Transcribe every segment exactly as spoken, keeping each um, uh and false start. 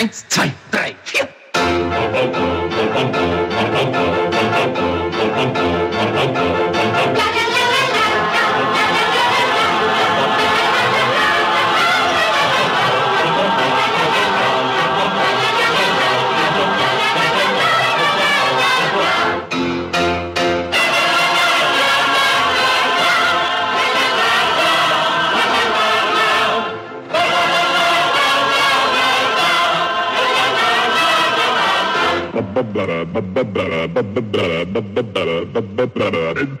Eins, zwei, drei, vier. Ba ba ba ba ba ba ba ba ba ba ba ba ba.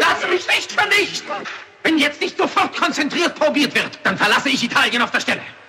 Lass mich nicht vernichten! Wenn jetzt nicht sofort konzentriert probiert wird, dann verlasse ich Italien auf der Stelle.